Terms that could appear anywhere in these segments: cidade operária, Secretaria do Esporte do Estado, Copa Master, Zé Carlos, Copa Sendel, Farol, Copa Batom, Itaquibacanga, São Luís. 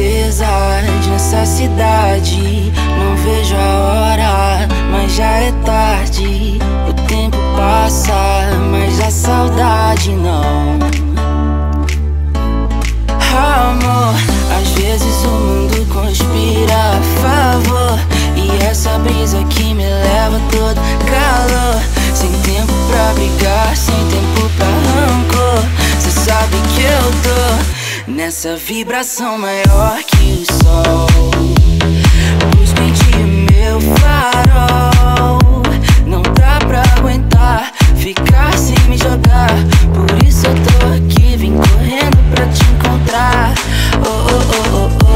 necessidade nessa cidade. Não vejo a hora, mas já é tarde. O tempo passa, mas a saudade não. Amor, às vezes o mundo conspira a favor, e essa brisa que me leva todo calor. Sem tempo pra brigar, sem tempo pra rancor. Cê sabe que eu tô nessa vibração maior que o sol. Busca em ti meu farol. Não dá pra aguentar ficar sem me jogar. Por isso eu tô aqui, vim correndo pra te encontrar. Oh, oh, oh, oh, oh.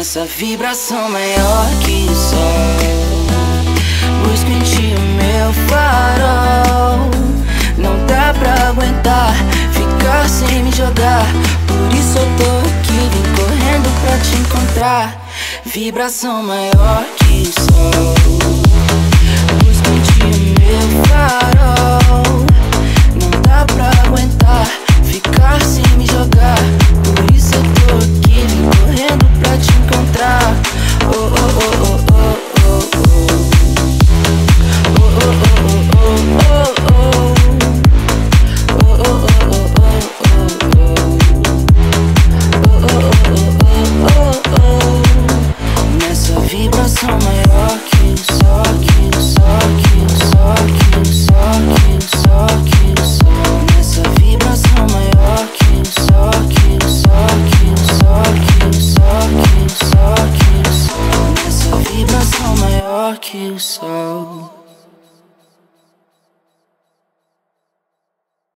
Essa vibração maior que o sol. Busco em ti o meu farol. Não dá pra aguentar ficar sem me jogar. Por isso eu tô aqui, vim correndo pra te encontrar. Vibração maior que o sol.